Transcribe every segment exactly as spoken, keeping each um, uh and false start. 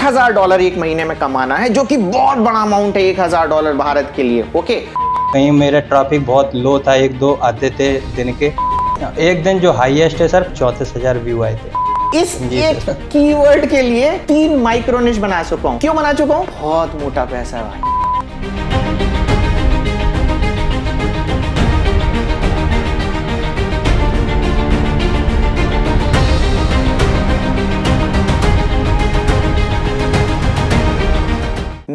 एक हजार डॉलर एक महीने में कमाना है, जो कि बहुत बड़ा अमाउंट है, एक हजार डॉलर भारत के लिए। ओके, कहीं मेरा ट्रैफिक बहुत लो था, एक दो आते थे दिन के, एक दिन जो हाईएस्ट है सर चौंतीस हजार व्यू आए थे। इस एक कीवर्ड के लिए तीन माइक्रो निश बना चुका हूँ। क्यों बना चुका हूँ? बहुत मोटा पैसा है भाई।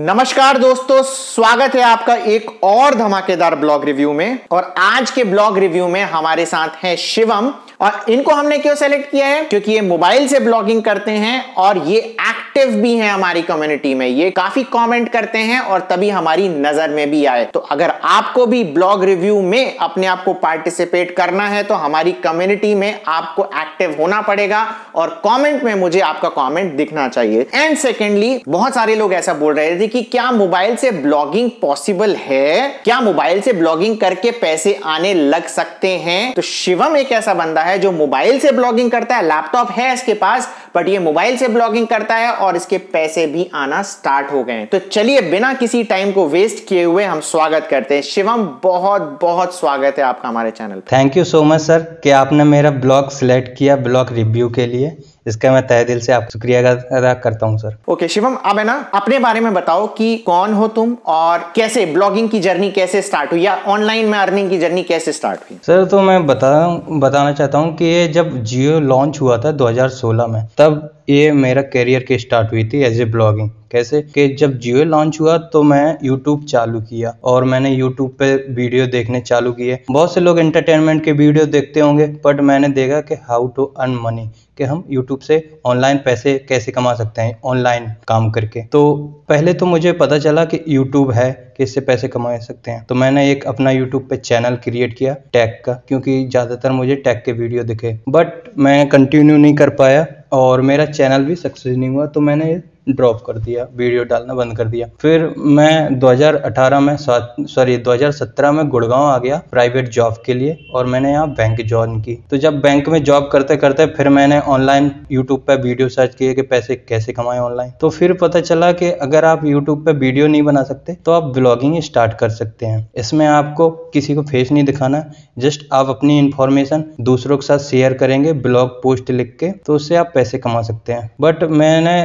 नमस्कार दोस्तों, स्वागत है आपका एक और धमाकेदार ब्लॉग रिव्यू में। और आज के ब्लॉग रिव्यू में हमारे साथ हैं शिवम, और इनको हमने क्यों सेलेक्ट किया है? क्योंकि ये मोबाइल से ब्लॉगिंग करते हैं और ये एक्टिव भी हैं हमारी कम्युनिटी में, ये काफी कमेंट करते हैं और तभी हमारी नजर में भी आए। तो अगर आपको भी ब्लॉग रिव्यू में अपने आप को पार्टिसिपेट करना है तो हमारी कम्युनिटी में आपको एक्टिव होना पड़ेगा और कॉमेंट में मुझे आपका कॉमेंट दिखना चाहिए। एंड सेकेंडली, बहुत सारे लोग ऐसा बोल रहे थे कि क्या मोबाइल से ब्लॉगिंग पॉसिबल है, क्या मोबाइल से ब्लॉगिंग करके पैसे आने लग सकते हैं? तो शिवम एक ऐसा बंदा है जो मोबाइल से ब्लॉगिंग करता है, लैपटॉप है इसके पास, बट ये मोबाइल से ब्लॉगिंग करता है और इसके पैसे भी आना स्टार्ट हो गए। तो चलिए बिना किसी टाइम को वेस्ट किए हुए हम स्वागत करते हैं। शिवम, बहुत बहुत स्वागत है आपका हमारे channel. Thank you so much sir कि आपने मेरा ब्लॉग सिलेक्ट किया ब्लॉग रिव्यू के लिए, इसका मैं तहे दिल से आप शुक्रिया अदा करता हूं सर। ओके शिवम, अब है ना अपने बारे में बताओ कि कौन हो तुम और कैसे ब्लॉगिंग की जर्नी कैसे स्टार्ट हुई, या ऑनलाइन में अर्निंग की जर्नी कैसे स्टार्ट हुई? सर तो मैं बता बताना चाहता हूं कि ये जब जियो लॉन्च हुआ था दो हज़ार सोलह में, तब ये मेरा करियर की स्टार्ट हुई थी एज ए ब्लॉगिंग। कैसे कि जब जियो लॉन्च हुआ तो मैं यूट्यूब चालू किया और मैंने यूट्यूब पे वीडियो देखने चालू किए। बहुत से लोग एंटरटेनमेंट के वीडियो देखते होंगे, बट मैंने देखा कि हाउ टू अर्न मनी, कि हम यूट्यूब से ऑनलाइन पैसे कैसे कमा सकते हैं ऑनलाइन काम करके। तो पहले तो मुझे पता चला कि यूट्यूब है कि इससे पैसे कमा सकते हैं, तो मैंने एक अपना यूट्यूब पे चैनल क्रिएट किया टैग का, क्योंकि ज़्यादातर मुझे टैग के वीडियो दिखे, बट मैं कंटिन्यू नहीं कर पाया और मेरा चैनल भी सक्सेस नहीं हुआ, तो मैंने ड्रॉप कर दिया, वीडियो डालना बंद कर दिया। फिर मैं दो हज़ार अठारह में सॉरी दो हज़ार सत्रह में गुड़गांव आ गया प्राइवेट जॉब के लिए, और मैंने यहाँ बैंक जॉइन की। तो जब बैंक में जॉब करते करते फिर मैंने ऑनलाइन यूट्यूब पे वीडियो सर्च किए कि पैसे कैसे कमाएं ऑनलाइन। तो फिर पता चला कि अगर आप यूट्यूब पे वीडियो नहीं बना सकते तो आप ब्लॉगिंग स्टार्ट कर सकते हैं। इसमें आपको किसी को फेस नहीं दिखाना, जस्ट आप अपनी इन्फॉर्मेशन दूसरों के साथ शेयर करेंगे ब्लॉग पोस्ट लिख के, तो उससे आप पैसे कमा सकते हैं। बट मैंने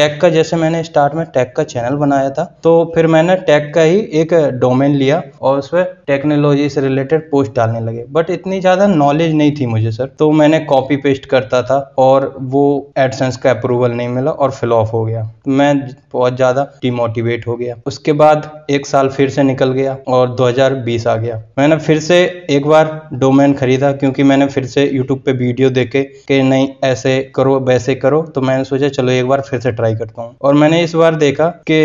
टैग का, जैसे मैंने स्टार्ट में टैग का चैनल बनाया था, तो फिर मैंने टैग का ही एक डोमेन लिया और उसमें टेक्नोलॉजी से रिलेटेड पोस्ट डालने लगे, बट इतनी ज़्यादा नॉलेज नहीं थी मुझे सर, तो मैंने कॉपी पेस्ट करता था और वो एडसेंस का अप्रूवल नहीं मिला और फिल ऑफ हो गया। मैं बहुत ज़्यादा डिमोटिवेट हो गया। उसके बाद एक साल फिर से निकल गया और दो हज़ार बीस आ गया। मैंने फिर से एक बार डोमेन खरीदा, क्योंकि मैंने फिर से यूट्यूब पर वीडियो देखे कि नहीं ऐसे करो वैसे करो, तो मैंने सोचा चलो एक बार फिर से ट्राई करता हूँ। और मैंने इस बार देखा कि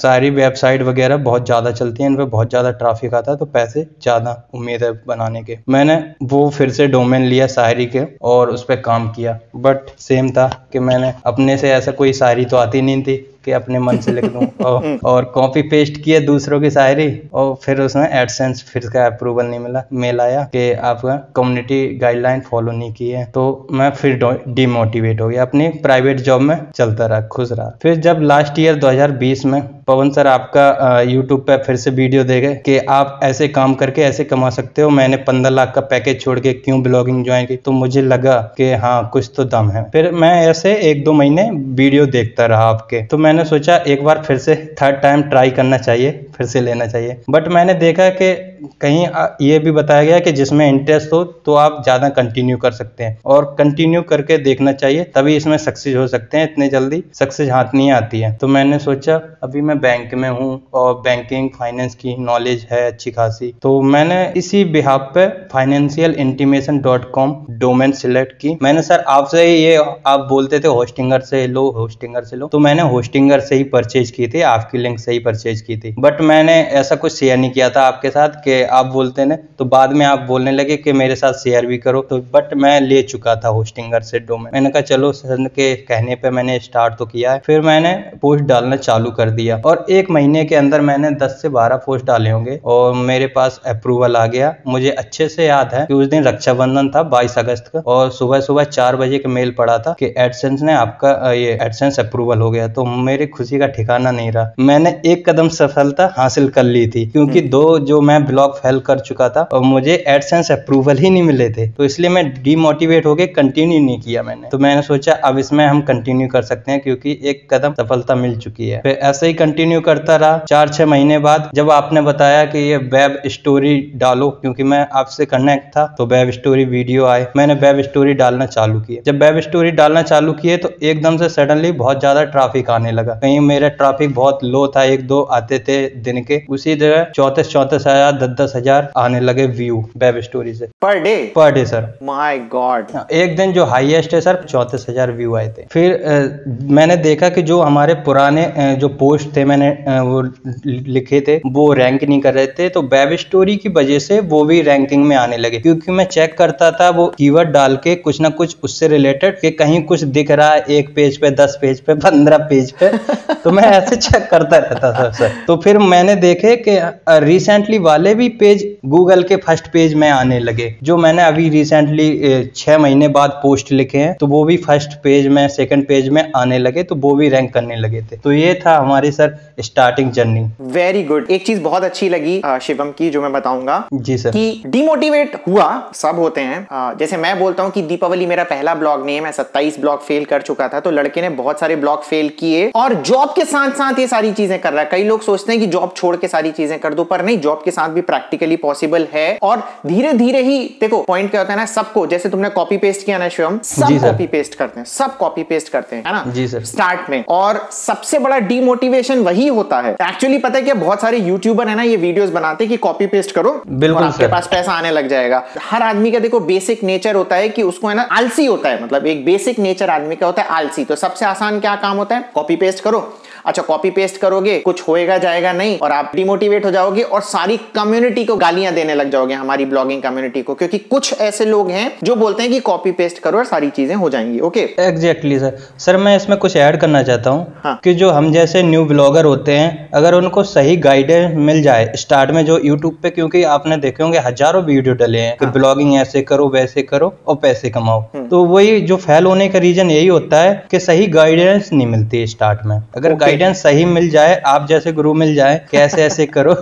सारी वेबसाइट वगैरह बहुत ज़्यादा चलती हैं, इन पर बहुत ज़्यादा ट्रैफिक आता है, तो पैसे ज़्यादा उम्मीद है बनाने के। मैंने वो फिर से डोमेन लिया शायरी के और उस पर काम किया, बट सेम था कि मैंने अपने से ऐसा कोई शायरी तो आती नहीं थी कि अपने मन से लिख दूँ, और, और कॉपी पेस्ट किया दूसरों की शायरी, और फिर उसमें एडसेंस फिर का अप्रूवल नहीं मिला, मेल आया कि आपका कम्युनिटी गाइडलाइन फॉलो नहीं की है। तो मैं फिर डिमोटिवेट हो गया, अपनी प्राइवेट जॉब में चलता रहा, खुश रहा। फिर जब लास्ट ईयर दो हज़ार बीस में पवन सर आपका यूट्यूब पे फिर से वीडियो देखे कि आप ऐसे काम करके ऐसे कमा सकते हो, मैंने पंद्रह लाख का पैकेज छोड़ के क्यों ब्लॉगिंग ज्वाइन की, तो मुझे लगा कि हाँ कुछ तो दम है। फिर मैं ऐसे एक दो महीने वीडियो देखता रहा आपके, तो मैंने सोचा एक बार फिर से थर्ड टाइम ट्राई करना चाहिए, फिर से लेना चाहिए। बट मैंने देखा कि कहीं ये भी बताया गया कि जिसमें इंटरेस्ट हो तो आप ज़्यादा कंटिन्यू कर सकते हैं, और कंटिन्यू करके देखना चाहिए तभी इसमें सक्सेस हो सकते हैं, इतने जल्दी सक्सेस हाथ नहीं आती है। तो मैंने सोचा अभी मैं बैंक में हूँ और बैंकिंग फाइनेंस की नॉलेज है अच्छी खासी, तो मैंने इसी बिहाफ पे financial intimation dot com domain select की। मैंने सर आपसे ये, आप बोलते थे होस्टिंगर से लो होस्टिंगर से लो, तो मैंने होस्टिंगर से ही परचेज की थी, आपकी लिंक से ही परचेज की थी, बट मैंने ऐसा कुछ शेयर नहीं किया था आपके साथ कि आप बोलते ना, तो बाद में आप बोलने लगे कि मेरे साथ शेयर भी करो, तो बट मैं ले चुका था होस्टिंगर से डोमेन। मैंने कहा चलो सर के कहने पे मैंने स्टार्ट तो किया है, फिर मैंने पोस्ट डालना चालू कर दिया और एक महीने के अंदर मैंने दस से बारह पोस्ट डाले होंगे और मेरे पास अप्रूवल आ गया। मुझे अच्छे से याद है कि उस दिन रक्षाबंधन था बाईस अगस्त का और सुबह सुबह चार बजे का मेल पड़ा था कि एडसेंस ने आपका ये एडसेंस अप्रूवल हो गया, तो मेरी खुशी का ठिकाना नहीं रहा। मैंने एक कदम सफलता हासिल कर ली थी क्योंकि दो जो मैं ब्लॉग फेल कर चुका था और मुझे एडसेंस अप्रूवल ही नहीं मिले थे, तो इसलिए मैं डिमोटिवेट होके कंटिन्यू नहीं किया मैंने। तो मैंने सोचा अब इसमें हम कंटिन्यू कर सकते हैं क्योंकि एक कदम सफलता मिल चुकी है। फिर ऐसे ही कंटिन्यू करता रहा। चार छह महीने बाद जब आपने बताया कि ये वेब स्टोरी डालो क्योंकि मैं आपसे कनेक्ट था, तो वेब स्टोरी वीडियो आए, मैंने वेब स्टोरी डालना चालू किया। जब वेब स्टोरी डालना चालू किए तो एकदम से सडनली बहुत ज्यादा ट्रैफिक आने लगा। कहीं मेरा ट्रैफिक बहुत लो था, एक दो आते थे दिन के, उसी जगह चौतीस चौतीस हजार दस दस हजार आने लगे व्यू वेब स्टोरी से per day per day sir. My God, एक दिन जो हाईएस्ट है सर चौतीस हजार व्यू आए थे। फिर आ, मैंने देखा कि जो हमारे पुराने आ, जो पोस्ट थे मैंने आ, वो लिखे थे वो रैंक नहीं कर रहे थे, तो वेब स्टोरी की वजह से वो भी रैंकिंग में आने लगे क्योंकि मैं चेक करता था वो कीवर्ड डाल के कुछ ना कुछ उससे रिलेटेड कि कहीं कुछ दिख रहा है एक पेज पे, दस पेज पे, पंद्रह पेज पे तो मैं ऐसे चेक करता रहता था सर। तो फिर मैंने देखे कि रिसेंटली वाले भी पेज गूगल के फर्स्ट पेज में आने लगे, जो मैंने अभी रिसेंटली छह महीने बाद पोस्ट लिखे हैं तो वो भी फर्स्ट पेज में सेकंड पेज में आने लगे, तो वो भी रैंक करने लगे थे। तो ये था हमारी sir starting journey. Very good. एक चीज बहुत अच्छी लगी शिवम की जो मैं बताऊंगा जी सर, कि डिमोटिवेट हुआ सब होते हैं। आ, जैसे मैं बोलता हूँ कि दीपावली मेरा पहला ब्लॉग नहीं है, मैं सत्ताईस ब्लॉग फेल कर चुका था, तो लड़के ने बहुत सारे ब्लॉग फेल किए और जॉब के साथ साथ ये सारी चीजें कर रहा है। कई लोग सोचते हैं कि जॉब छोड़ के सारी चीजें कर दो, पर नहीं, जॉब के साथ भी प्रैक्टिकली पॉसिबल है। और धीरे धीरे ही देखो पॉइंट क्या होता है ना, सबको जैसे तुमने कॉपी पेस्ट किया ना शिवम, सब कॉपी पेस्ट करते हैं, सब कॉपी पेस्ट करते हैं, है ना जी सर स्टार्ट में। और सबसे बड़ा डिमोटिवेशन वही होता है एक्चुअली। पता है क्या, बहुत सारे यूट्यूबर है ना ये वीडियोस बनाते हैं कि कॉपी पेस्ट करो, बिल्कुल आपके पास पैसा आने लग जाएगा। हर आदमी का देखो बेसिक नेचर होता है कि उसको है ना आलसी होता है, मतलब एक बेसिक नेचर आदमी का होता है आलसी। तो सबसे आसान क्या काम होता है, कॉपी पेस्ट करो। अच्छा कॉपी पेस्ट करोगे, कुछ होएगा जाएगा नहीं और आप डिमोटिवेट हो जाओगे और सारी कम्युनिटी को गालियां देने लग जाओगे, हमारी ब्लॉगिंग कम्युनिटी को, क्योंकि कुछ ऐसे लोग हैं जो बोलते हैं कि कॉपी पेस्ट करो और सारी चीजें हो जाएंगी। Okay exactly sir. सर मैं इसमें कुछ ऐड करना चाहता हूँ हाँ। कि जो हम जैसे न्यू ब्लॉगर होते हैं अगर उनको सही गाइडेंस मिल जाए स्टार्ट में, जो यूट्यूब पे क्योंकि आपने देखे होंगे हजारों वीडियो डले हैं कि ब्लॉगिंग ऐसे करो वैसे करो और पैसे कमाओ, तो वही जो फेल होने का रीजन यही होता है कि सही गाइडेंस नहीं मिलती स्टार्ट में। अगर गाइडेंस सही मिल जाए, आप जैसे गुरु मिल जाए कैसे ऐसे करो,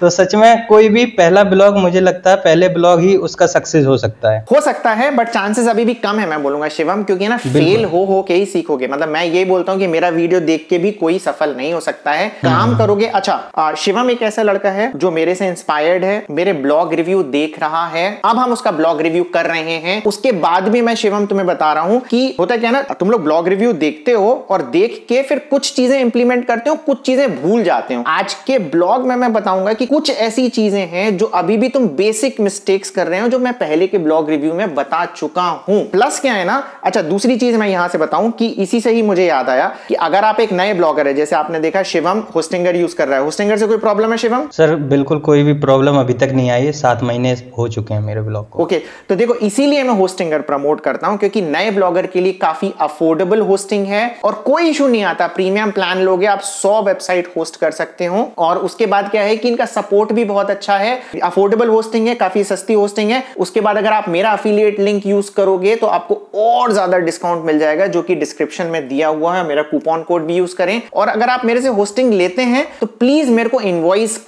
तो सच में कोई भी पहला ब्लॉग मुझे लगता है पहले ब्लॉग ही उसका सक्सेस हो सकता है हो सकता है बट चांसेस अभी भी कम है मैं बोलूंगा शिवम, क्योंकि ना फेल हो हो के ही सीखोगे। मतलब मैं ये बोलता हूँ कि मेरा वीडियो देख के भी कोई सफल नहीं हो सकता है, काम करोगे। अच्छा आ, शिवम एक ऐसा लड़का है जो मेरे से इंस्पायर्ड है, मेरे ब्लॉग रिव्यू देख रहा है, अब हम उसका ब्लॉग रिव्यू कर रहे हैं। उसके बाद भी मैं शिवम तुम्हें बता रहा हूँ कि होता क्या ना, तुम लोग ब्लॉग रिव्यू देखते हो और देख के फिर कुछ चीजें इंप्लीमेंट करते हो, कुछ चीजें भूल जाते हो। आज के ब्लॉग में मैं बताऊंगा कि कुछ ऐसी चीजें हैं जो अभी भी तुम बेसिक मिस्टेक्स कर रहे हो, जो मैं पहले के ब्लॉग रिव्यू में बता चुका हूं। प्लस क्या है ना, अच्छा दूसरी चीज मैं यहां से बताऊं कि इसी से ही मुझे याद आया कि अगर आप एक नए ब्लॉगर है, जैसे आपने देखा शिवम होस्टिंगर यूज कर रहा है, होस्टिंगर से कोई प्रॉब्लम है शिवम सर? बिल्कुल कोई भी प्रॉब्लम अभी तक नहीं आई है, सात महीने हो चुके हैं मेरे ब्लॉग को। ओके तो देखो इसीलिए मैं होस्टिंगर प्रमोट करता हूं क्योंकि नए ब्लॉगर के लिए काफी अफोर्डेबल होस्टिंग है और कोई इशू नहीं आता। प्रीमियम प्लान लोगे, आप सौ वेबसाइट होस्ट कर सकते हो और उसके बाद क्या है कि इनका सपोर्ट भी बहुत अच्छा है, अफोर्डेबल होस्टिंग है, काफी सस्ती होस्टिंग है। उसके बाद अगर आप मेरा एफिलिएट लिंक यूज करोगे तो आपको और ज्यादा डिस्काउंट मिल जाएगा, जो कि डिस्क्रिप्शन में दिया हुआ है। मेरा कूपन कोड भी यूज करें और अगर आप मेरे से होस्टिंग लेते हैं तो प्लीज मेरे को इनवॉइस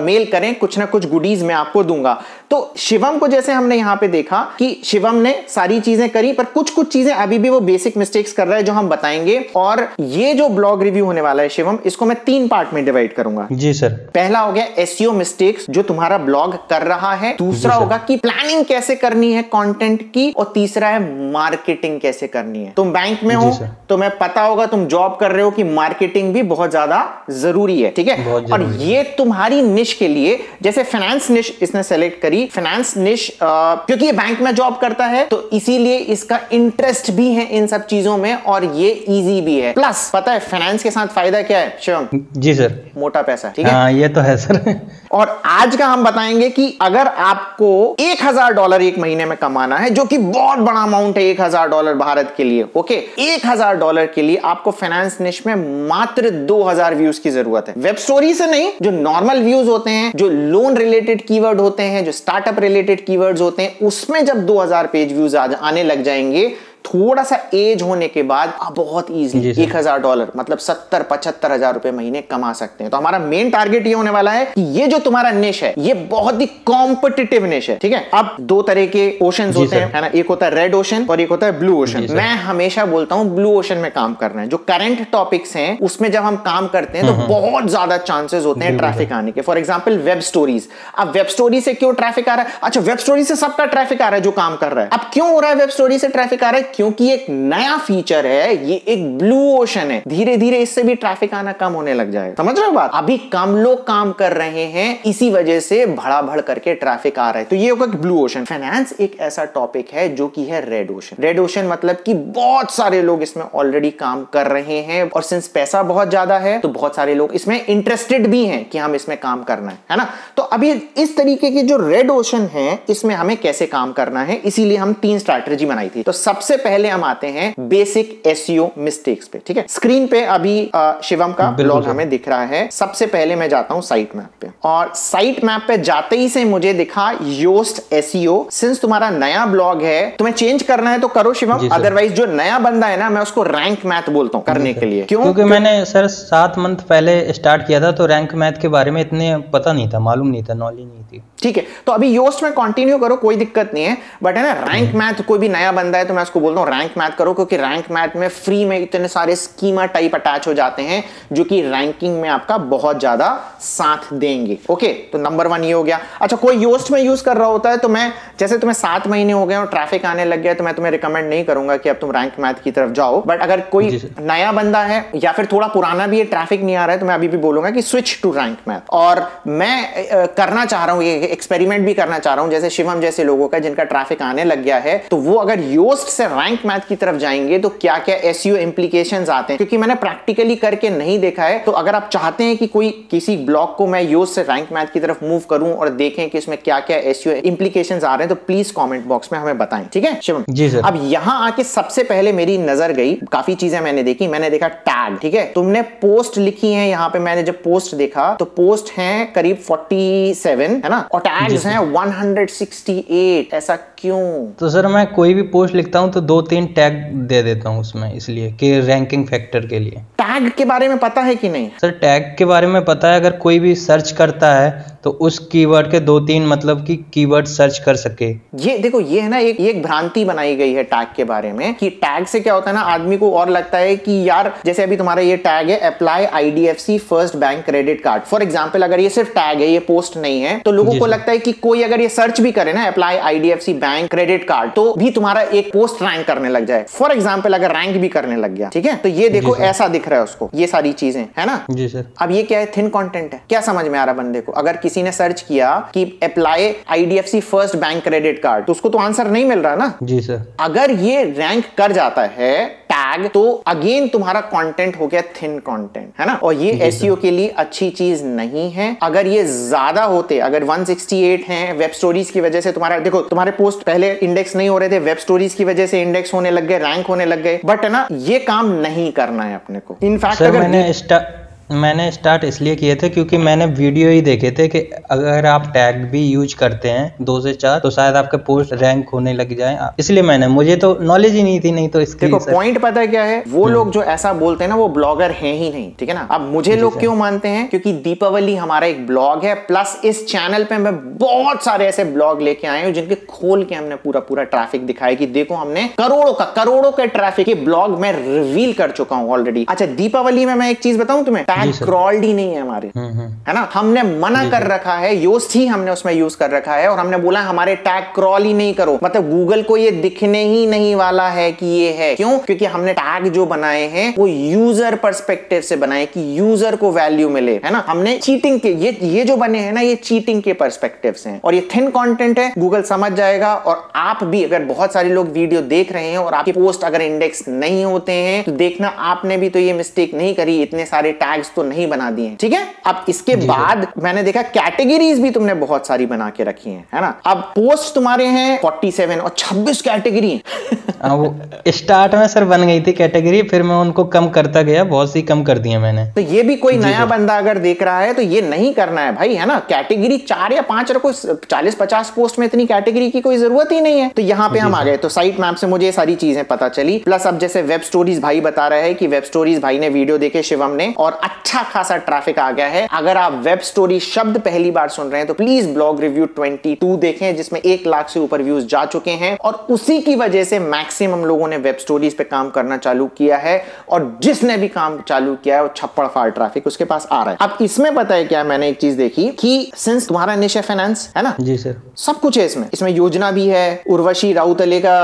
मेल करें, कुछ ना कुछ गुडीज मैं आपको दूंगा। तो शिवम को जैसे हमने यहाँ पे देखा कि शिवम ने सारी चीजें करी, पर कुछ कुछ चीजें अभी भी वो बेसिक मिस्टेक्स कर रहा है जो हम बताएंगे। और ये जो ब्लॉग रिव्यू होने वाला है शिवम, इसको मैं तीन पार्ट में डिवाइड करूंगा जी सर। पहला हो गया एसईओ मिस्टेक्स जो तुम्हारा ब्लॉग कर रहा है, दूसरा होगा कि प्लानिंग कैसे करनी है कंटेंट की, और तीसरा है मार्केटिंग कैसे करनी है। तुम बैंक में हो तो मैं पता होगा तुम जॉब कर रहे हो कि मार्केटिंग भी बहुत ज्यादा जरूरी है, ठीक है। और ये तुम्हारी निश के लिए, जैसे फाइनेंस निश इसने सेलेक्ट करी, फाइनेंस निश क्योंकि ये बैंक में जॉब करता है तो इसीलिए इसका इंटरेस्ट भी है इन सब चीजों में और ये इजी भी है। प्लस पता है फाइनेंस के साथ फायदा क्या है शिवम? जी सर, मोटा पैसा। ठीक है, हाँ, ये तो है सर। और आज का हम बताएंगे कि अगर आपको एक हजार डॉलर एक महीने में कमाना है, जो कि बहुत बड़ा अमाउंट है, एक हजार डॉलर भारत के लिए, ओके, एक हजार डॉलर के लिए आपको फाइनेंस निश में मात्र दो हजार व्यूज की जरूरत है। वेब स्टोरी से नहीं, जो नॉर्मल व्यूज होते हैं, जो लोन रिलेटेड कीवर्ड होते हैं, जो स्टार्टअप रिलेटेड कीवर्ड्स होते हैं, उसमें जब दो हजार पेज व्यूज आने लग जाएंगे थोड़ा सा एज होने के बाद आप बहुत इजीली एक हजार डॉलर मतलब सत्तर पचहत्तर हजार रुपए महीने कमा सकते हैं। तो हमारा मेन टारगेट ये होने वाला है कि ये जो तुम्हारा निश है ये बहुत ही कॉम्पिटिटिव निश है। ठीक है, अब दो तरह के ओशन होते हैं, है ना, एक होता है रेड ओशन और एक होता है ब्लू ओशन। मैं हमेशा बोलता हूँ ब्लू ओशन में काम करना है। जो करंट टॉपिक्स हैं उसमें जब हम काम करते हैं तो बहुत ज्यादा चांसेस होते हैं ट्रैफिक आने के। For example web stories. अब वेब स्टोरी से क्यों ट्रैफिक आ रहा है? अच्छा, वेब स्टोरी से सबका ट्रैफिक आ रहा है जो काम कर रहा है। अब क्यों हो रहा है वेब स्टोरी से ट्रैफिक आ रहा है? क्योंकि एक नया फीचर है, ये एक ब्लू ओशन है। धीरे धीरे इससे भी ट्रैफिक आना कम होने लग जाएगा। समझ रहे हो बात? अभी कम लोग काम कर रहे हैं, इसी वजह से भड़ाभड़ करके ट्रैफिक आ रहा है। तो ये होगा ब्लू ओशन। फाइनेंस एक ऐसा टॉपिक है जो कि है रेड ओशन। रेड ओशन मतलब कि बहुत सारे लोग इसमें ऑलरेडी काम कर रहे हैं और सिंस पैसा बहुत ज्यादा है तो बहुत सारे लोग इसमें इंटरेस्टेड भी हैं कि हम इसमें काम करना है, है ना। तो अभी इस तरीके की जो रेड ओशन है इसमें हमें कैसे काम करना है, इसीलिए हम तीन स्ट्रैटेजी बनाई थी। तो सबसे पहले हम आते हैं बेसिक एसईओ मिस्टेक्स पे। ठीक है, स्क्रीन पे अभी आ, शिवम का ब्लॉग हमें दिख रहा है। सबसे पहले मैं जाता हूं साइट मैप पे, और साइट मैप पे जाते ही से मुझे दिखा योस्ट एसईओ। सिंस तुम्हारा नया ब्लॉग है, तुम्हें चेंज करना है तो करो शिवम, अदरवाइज जो नया बंदा है ना, मैं उसको रैंक मैथ बोलता हूँ करने के लिए। क्यों? क्योंकि मैंने सर सात मंथ पहले स्टार्ट किया था तो रैंक मैथ के बारे में इतने पता नहीं था, मालूम नहीं था, नॉलेज नहीं थी। ठीक है, तो अभी योस्ट में कंटिन्यू करो, कोई दिक्कत नहीं है। बट है ना, रैंक मैथ कोई भी नया बंदा है तो मैं उसको बोलता हूँ रैंक मैथ करो, क्योंकि रैंक मैथ में फ्री में इतने सारे स्कीमा टाइप अटैच हो जाते हैं जो कि रैंकिंग में आपका बहुत ज्यादा साथ देंगे। ओके, तो नंबर वन ये हो गया। अच्छा, कोई योस्ट में यूज कर रहा होता है तो मैं, जैसे तुम्हें सात महीने हो गए और ट्रैफिक आने लग गया, तो मैं तुम्हें रिकमेंड नहीं करूंगा कि अब तुम रैंक मैथ की तरफ जाओ। बट अगर कोई नया बंदा है या फिर थोड़ा पुराना भी है, ट्रैफिक नहीं आ रहा है, तो मैं अभी भी बोलूंगा कि स्विच टू रैंक मैथ। और मैं करना चाह रहा हूँ, ये एक्सपेरिमेंट भी करना चाह रहा हूं, जैसे शिवम जैसे लोगों का जिनका ट्रैफिक आने लग गया है, तो वो अगर योस्ट से रैंक मैथ की तरफ जाएंगे तो क्या क्या एसईओ इंप्लीकेशंस आते हैं, क्योंकि मैंने प्रैक्टिकली करके नहीं देखा है। तो अगर आप चाहते हैं कि कोई किसी ब्लॉग को मैं योस्ट से रैंक मैथ की तरफ मूव करूं और देखें कि इसमें क्या क्या एसईओ इंप्लीकेशंस आ रहे हैं, तो प्लीज कॉमेंट बॉक्स में हमें बताएं। ठीक है शिवम? जी सर। अब यहां आके सबसे पहले मेरी नजर गई, काफी चीजें मैंने देखी। मैंने देखा टैग, ठीक है, तुमने पोस्ट लिखी है। यहाँ पे मैंने जब पोस्ट देखा तो पोस्ट है करीब फोर्टी सेवन, है ना, और टैग्स हैं वन हंड्रेड सिक्सटी एट। ऐसा क्यों? तो सर मैं कोई भी पोस्ट लिखता हूं तो दो तीन टैग दे देता हूं उसमें, इसलिए कि रैंकिंग फैक्टर के लिए। टैग के बारे में पता है कि नहीं? सर टैग के बारे में पता है, अगर कोई भी सर्च करता है तो उस कीवर्ड के दो तीन मतलब की कीवर्ड सर्च कर सके। ये देखो, ये है ना एक एक भ्रांति बनाई गई है टैग के बारे में कि टैग से क्या होता है ना, आदमी को और लगता है कि यार, जैसे अभी तुम्हारा ये टैग है apply IDFC first bank credit card, for example, अगर ये सिर्फ टैग है, ये पोस्ट नहीं है, तो लोगों को लगता है कि कोई अगर ये सर्च भी करे ना apply IDFC bank credit card, तो भी तुम्हारा एक पोस्ट रैंक करने लग जाए। फॉर एग्जाम्पल अगर रैंक भी करने लग गया, ठीक है, तो ये देखो ऐसा दिख रहा है उसको, ये सारी चीजें, है ना। जी सर। अब ये क्या है? थिन कॉन्टेंट है। क्या समझ में आ रहा बंदे को? अगर किसी ने सर्च किया कि apply IDFC first bank credit card, तो उसको तो आंसर नहीं मिल रहा ना। जी सर। अगर ये रैंक कर जाता है टैग, तो अगेन तुम्हारा कंटेंट हो गया थिन कंटेंट, है ना, और ये एसईओ के लिए अच्छी चीज नहीं है। अगर ये ज्यादा होते, अगर वन सिक्सटी एट है वेब स्टोरीज की वजह से, तुम्हारा देखो तुम्हारे पोस्ट पहले इंडेक्स नहीं हो रहे थे, वेब स्टोरीज की वजह से इंडेक्स होने लग गए, रैंक होने लग गए। बट ना, ये काम नहीं करना है अपने को। इनफैक्ट अगर मैंने मैंने स्टार्ट इसलिए किए थे क्योंकि मैंने वीडियो ही देखे थे कि अगर आप टैग भी यूज करते हैं दो से चार, तो शायद आपके पोस्ट रैंक होने लग जाए। इसलिए मैंने, मुझे तो नॉलेज ही नहीं थी, नहीं तो इसके देखो पॉइंट पता है क्या है, वो लोग जो ऐसा बोलते हैं ना वो ब्लॉगर हैं ही नहीं। ठीक है ना, अब मुझे लोग क्यों मानते हैं? क्योंकि दीपावली हमारा एक ब्लॉग है, प्लस इस चैनल पे मैं बहुत सारे ऐसे ब्लॉग लेके आए हूँ जिनके खोल के हमने पूरा पूरा ट्रैफिक दिखाया कि देखो हमने करोड़ों का करोड़ों के ट्रैफिक ब्लॉग में रिवील कर चुका हूँ ऑलरेडी। अच्छा, दीपावली में मैं एक चीज बताऊँ तुम्हें, टैग क्रॉल्ड ही नहीं है हमारे, है ना, हमने मना कर रखा है, योस्ट ही हमने उसमें यूज कर रखा है और हमने बोला हमारे टैग क्रॉल ही नहीं करो, मतलब गूगल को ये दिखने ही नहीं वाला है कि ये है। क्यों? क्योंकि हमने टैग जो बनाए हैं वो यूजर पर्सपेक्टिव से बनाए कि यूजर को वैल्यू मिले, है ना। हमने चीटिंग के ये ये जो बने हैं ना, ये चीटिंग के पर्सपेक्टिव से हैं और ये थिन कंटेंट है, गूगल समझ जाएगा। और आप भी अगर बहुत सारे लोग वीडियो देख रहे हैं और आपके पोस्ट अगर इंडेक्स नहीं होते हैं तो देखना आपने भी तो ये मिस्टेक नहीं करी, इतने सारे टैग्स तो नहीं बना दिए, ठीक है। अब इसके बाद मैंने देखा कैटेगरीज भी तुमने बहुत सारी बना के रखी हैं, है ना। अब पोस्ट तुम्हारे हैं सैंतालीस और छब्बीस कैटेगरी हैं। वो स्टार्ट में सर बन गई थी कैटेगरी, फिर मैं उनको कम करता गया, बहुत सी कम कर दी है मैंने। तो ये भी कोई नया बंदा अगर देख रहा है तो ये नहीं करना है भाई, है ना। कैटेगरी चार या पांच रखो, चालीस पचास पोस्ट में इतनी कैटेगरी की कोई जरूरत ही नहीं है। तो यहाँ पे हम आ गए, तो साइट मैप से मुझे सारी चीजें पता चली। प्लस अब जैसे वेब स्टोरीज भाई बता रहा है कि वेब स्टोरीज भाई ने वीडियो देखे शिवम ने और अच्छा खासा ट्रैफिक आ गया है। अगर आप वेब स्टोरी शब्द पहली बार सुन रहे हैं तो प्लीज ब्लॉग रिव्यू बाईस देखें, जिसमें एक लाख से ऊपर व्यूज जा चुके हैं और उसी की वजह से मैक्सिमम लोगों ने वेब स्टोरीज पे काम करना चालू किया है और जिसने भी काम चालू किया है वो छप्पड़ फाड़ ट्रैफिक उसके पास आ रहा है। अब इसमें पता है क्या, मैंने एक चीज देखी कि सिंस तुम्हारा निश है फाइनेंस, है ना जी सर, सब कुछ है इसमें। इसमें योजना भी है, उर्वशी राउतले का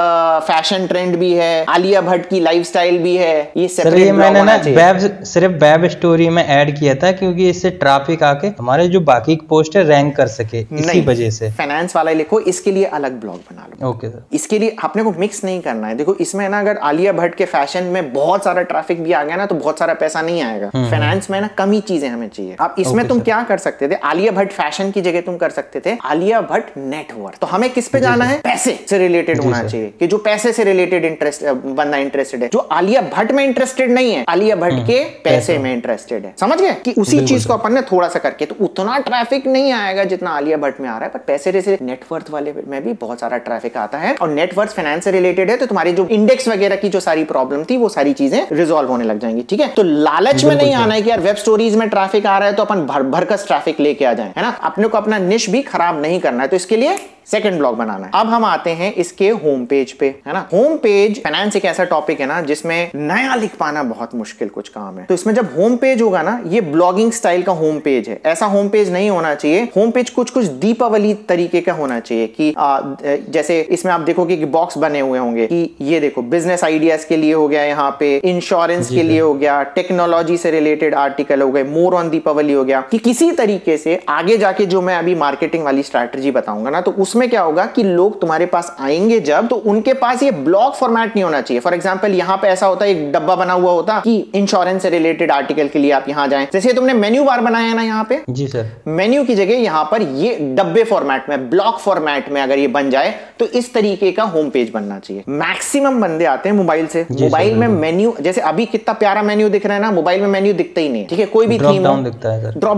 फैशन ट्रेंड भी है, आलिया भट्ट की लाइफस्टाइल भी है। ये सर ये मैंने ना वेब सिर्फ वेब स्टोरी में ऐड किया था क्योंकि इससे ट्रैफिक आके हमारे जो बाकी पोस्ट है रैंक कर सके, इसी वजह से। फाइनेंस वाला लिखो, इसके लिए अलग ब्लॉग बना लो। ओके सर, इसके लिए अपने को मिक्स नहीं करना है। देखो इसमें ना अगर आलिया भट्ट के फैशन में बहुत सारा ट्रैफिक भी आ गया ना तो बहुत सारा पैसा नहीं आएगा। फाइनेंस में ना कम ही चीजें हमें चाहिए। अब इसमें तुम क्या कर सकते थे, आलिया भट्ट फैशन की जगह तुम कर सकते थे आलिया भट्ट नेटवर्क। तो हमें किस पे जाना है, पैसे से रिलेटेड होना चाहिए कि जो पैसे से रिलेटेड इंटरेस्ट बंदा इंटरेस्टेड है, जो आलिया भट्ट में इंटरेस्टेड नहीं है, आलिया भट्ट के पैसे में इंटरेस्टेड है। समझ गए कि उसी चीज को अपन ने थोड़ा सा करके, तो उतना ट्रैफिक नहीं आएगा जितना आलिया भट्ट में आ रहा है, पर पैसे जैसे नेटवर्थ वाले में भी बहुत सारा ट्रैफिक आता है और नेटवर्थ फाइनेंस से रिलेटेड है तो तुम्हारी जो इंडेक्स वगैरह की जो सारी प्रॉब्लम थी वो सारी चीजें रिजॉल्व होने लग जाएंगी, ठीक है। तो लालच में नहीं आना है कि यार वेब स्टोरीज में ट्रैफिक आ रहा है तो अपन भर भरकस ट्रैफिक लेके आ जाए, है ना। अपने को अपना निश भी खराब नहीं करना है, तो इसके लिए सेकंड ब्लॉग बनाना है। अब हम आते हैं इसके होम पेज पे, है ना। होम पेज फाइनेंस एक ऐसा टॉपिक है ना जिसमें नया लिख पाना बहुत मुश्किल कुछ काम है। तो इसमें जब होम पेज होगा ना, ये ब्लॉगिंग स्टाइल का होम पेज है, ऐसा होम पेज नहीं होना चाहिए। होम पेज कुछ कुछ दीपावली तरीके का होना चाहिए कि आ, जैसे इसमें आप देखोगे कि बॉक्स बने हुए होंगे कि ये देखो बिजनेस आइडियाज के लिए हो गया, यहाँ पे इंश्योरेंस के लिए हो गया, टेक्नोलॉजी से रिलेटेड आर्टिकल हो गए, मोर ऑन दीपावली हो गया, कि किसी तरीके से आगे जाके जो मैं अभी मार्केटिंग वाली स्ट्रैटेजी बताऊंगा ना तो उस में क्या होगा कि लोग तुम्हारे पास आएंगे जब, तो उनके पास ये ब्लॉग फॉर्मेट नहीं होना चाहिए। फॉर एग्जांपल यहाँ पे ऐसा होता है, एक डब्बा बना हुआ होता कि इंश्योरेंस से रिलेटेड आर्टिकल के लिए आप यहाँ जाएं। जैसे तुमने मेन्यू बार बनाया है ना यहाँ पे, जी सर, मेन्यू की जगह यहाँ पर ये डब्बे फॉर्मेट में, ब्लॉग फॉर्मेट में अगर ये बन जाए तो इस तरीके का होम पेज बनना चाहिए। मैक्सिमम बंदे आते हैं मोबाइल से, मोबाइल में मेन्यू, जैसे अभी कितना प्यारा मेन्यू दिख रहा है ना, मोबाइल में मेन्यू दिखता ही नहीं, ठीक है, कोई भी थीम ड्रॉप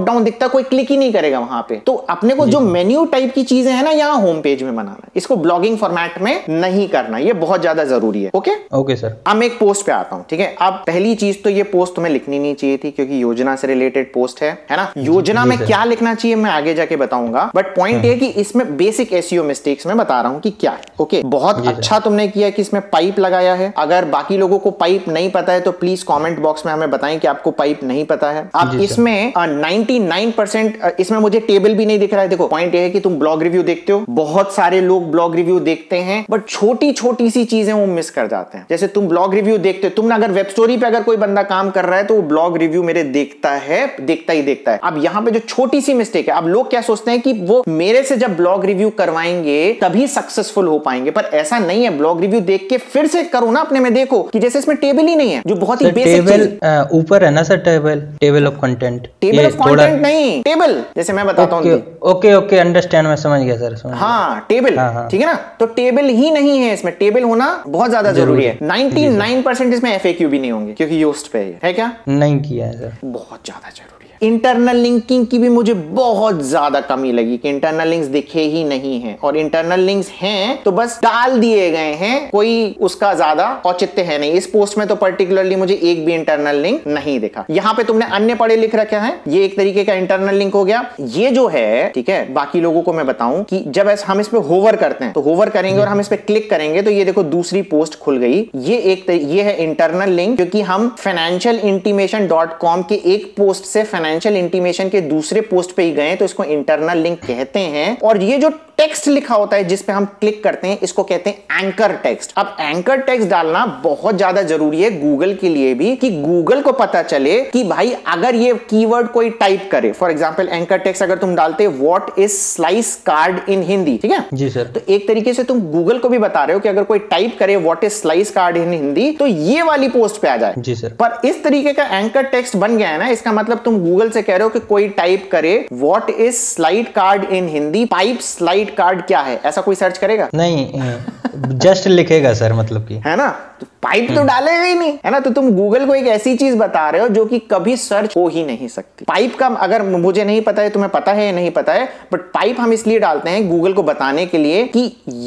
डाउन दिखता है, कोई क्लिक ही नहीं करेगा वहां पे। तो अपने को जो मेन्यू टाइप की चीजें है ना यहाँ होम पेज में बनाना, इसको ब्लॉगिंग फॉर्मेट में नहीं करना, ये बहुत ज्यादा जरूरी है। ओके ओके सर, अब एक पोस्ट पे आता हूँ, ठीक है। अब पहली चीज तो ये पोस्ट तुम्हें लिखनी नहीं चाहिए थी क्योंकि योजना से रिलेटेड पोस्ट है, है ना। योजना में क्या लिखना चाहिए मैं आगे जाके बताऊंगा, बट पॉइंट ये कि इसमें बेसिक एसईओ मिस्टेक्स में बता रहा हूँ कि क्या है। ओके, बहुत अच्छा तुमने किया कि इसमें पाइप लगाया है। अगर बाकी लोगों को पाइप नहीं पता है तो प्लीज कॉमेंट बॉक्स में हमें बताएं कि आपको पाइप नहीं पता है। अब इसमें नाइनटी नाइन परसेंट इसमें मुझे टेबल भी नहीं दिख रहा है। देखो पॉइंट ये है कि तुम ब्लॉग रिव्यू देखते हो, बहुत सारे लोग ब्लॉग रिव्यू देखते हैं, बट छोटी छोटी सी चीजें वो मिस कर जाते हैं। जैसे तुम ब्लॉग रिव्यू देखते हो, तुमने अगर वेब स्टोरी पे अगर कोई बंदा काम कर रहा है तो वो ब्लॉग रिव्यू मेरे देखता है, देखता ही देखता है। अब यहाँ पे जो छोटी सी मिस्टेक है, अब लोग क्या सोचते हैं कि वो मेरे से जब ब्लॉग रिव्यू करवाएंगे तभी सक्सेसफुल हो पाएंगे, पर ऐसा नहीं है। ब्लॉग रिव्यू देख के फिर से करो ना अपने में, देखो कि जैसे इसमें टेबल ही नहीं है, जो बहुत ही बेसिक ऊपर है ना sir, table table of content, table of content नहीं, टेबल जैसे मैं बताता हूँ। ओके ओके, अंडरस्टैंड, मैं समझ गया सर। हाँ टेबल, ठीक है ना, तो टेबल ही नहीं है इसमें, टेबल होना बहुत ज्यादा जरूरी है। निन्यानवे परसेंट इसमें एफएक्यू भी नहीं होंगे क्योंकि योस्ट पे है, है क्या नहीं किया है सर, बहुत ज्यादा जरूरी है। इंटरनल लिंकिंग की भी मुझे बहुत ज्यादा कमी लगी कि इंटरनल लिंक्स दिखे ही नहीं है, और इंटरनल लिंक्स हैं तो बस डाल दिए गए हैं, कोई उसका ज्यादा औचित्य है नहीं। इस पोस्ट में तो पर्टिकुलरली मुझे एक भी इंटरनल लिंक नहीं दिखा। यहाँ पे तुमने अन्य पढ़े लिख रखा है, ये एक तरीके का इंटरनल लिंक हो गया। ये जो है, ठीक है, बाकी लोगों को मैं बताऊं कि जब हम इस पे होवर करते हैं तो होवर करेंगे और हम इस पे क्लिक करेंगे तो ये देखो दूसरी पोस्ट खुल गई। ये एक ये है इंटरनल लिंक, क्योंकि हम फाइनेंशियल इंटीमेशन प्लेटफॉर्म की एक पोस्ट से फाइनेंशियल इंटीमेशन के दूसरे पोस्ट पे ही गए तो इसको इंटरनल लिंक कहते हैं। और ये जो टेक्स्ट लिखा होता है जिस पे हम क्लिक करते हैं इसको कहते हैं एंकर टेक्स्ट। अब एंकर टेक्स्ट डालना बहुत ज्यादा जरूरी है गूगल के लिए भी, कि गूगल को पता चले कि भाई अगर ये कीवर्ड कोई टाइप करे, फॉर एग्जांपल एंकर टेक्स्ट अगर तुम डालते what is slice card in Hindi, ठीक है जी सर, तो एक तरीके से तुम गूगल को भी बता रहे हो कि अगर कोई टाइप करे what is slice card in Hindi तो ये वाली पोस्ट पे आ जाए। जी सर, पर इस तरीके का एंकर टेक्स्ट बन गया है ना, इसका मतलब तुम गूगल से कह रहे हो कि कोई टाइप करे what is slide card in Hindi, pipe slide card क्या है, ऐसा कोई सर्च करेगा नहीं, जस्ट लिखेगा सर, मतलब कि है ना, तो पाइप तो डाले ही नहीं है ना, तो तुम गूगल को एक ऐसी चीज बता रहे हो जो कि कभी सर्च हो ही नहीं सकती। पाइप का अगर मुझे नहीं पता है, तुम्हें पता है या नहीं पता है, बट पाइप हम इसलिए डालते हैं गूगल को बताने के लिए कि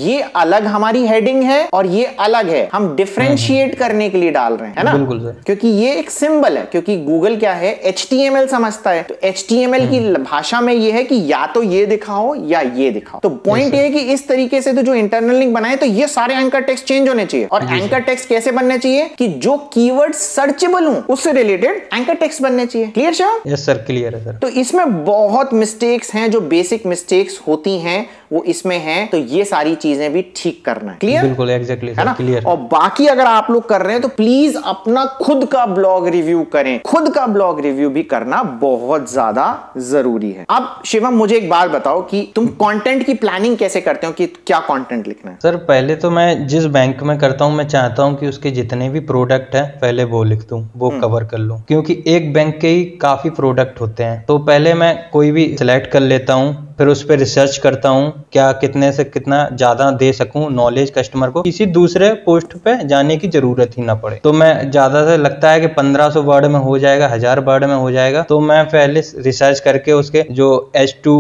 ये अलग हमारी हेडिंग है और ये अलग है, हम डिफरेंशिएट करने के लिए डाल रहे हैं, है ना, बिल्कुल सर, क्योंकि ये एक सिंबल है, क्योंकि गूगल क्या है एच टी एम एल समझता है, तो एच टी एम एल की भाषा में ये है कि या तो ये दिखाओ या ये दिखाओ। तो पॉइंट ये है कि इस तरीके से तो जो इंटरनल लिंक बनाए तो ये सारे एंकर टेक्स्ट चेंज होने चाहिए। और एंकर टेक्स्ट कैसे बनने चाहिए कि जो कीवर्ड सर्चेबल हो उससे रिलेटेड एंकर टेक्स्ट बनने चाहिए। Clear Shivam? Yes sir, clear है सर। तो इसमें बहुत मिस्टेक्स हैं, जो बेसिक मिस्टेक्स होती हैं वो इसमें हैं, तो ये सारी चीजें भी ठीक करना है। क्लियर? बिल्कुल एग्जैक्टली है ना, क्लियर। और बाकी अगर आप लोग कर रहे हैं तो प्लीज अपना खुद का ब्लॉग रिव्यू करें, खुद का ब्लॉग रिव्यू भी करना बहुत ज्यादा जरूरी है। अब शिवम मुझे एक बात बताओ कि तुम कंटेंट की प्लानिंग कैसे करते हो कि क्या कंटेंट लिखना है? सर पहले तो मैं जिस बैंक में करता हूँ मैं चाहता हूँ कि उसके जितने भी प्रोडक्ट है पहले वो लिख दूं, वो कवर कर लूं, क्योंकि एक बैंक के ही काफी प्रोडक्ट होते हैं, तो पहले मैं कोई भी सिलेक्ट कर लेता हूँ, फिर उस पर रिसर्च करता हूँ क्या कितने से कितना ज्यादा दे सकूं नॉलेज कस्टमर को, किसी दूसरे पोस्ट पे जाने की जरूरत ही ना पड़े। तो मैं ज्यादा से लगता है कि पंद्रह सौ वर्ड में हो जाएगा, हजार वर्ड में हो जाएगा, तो मैं पहले रिसर्च करके उसके जो एच टू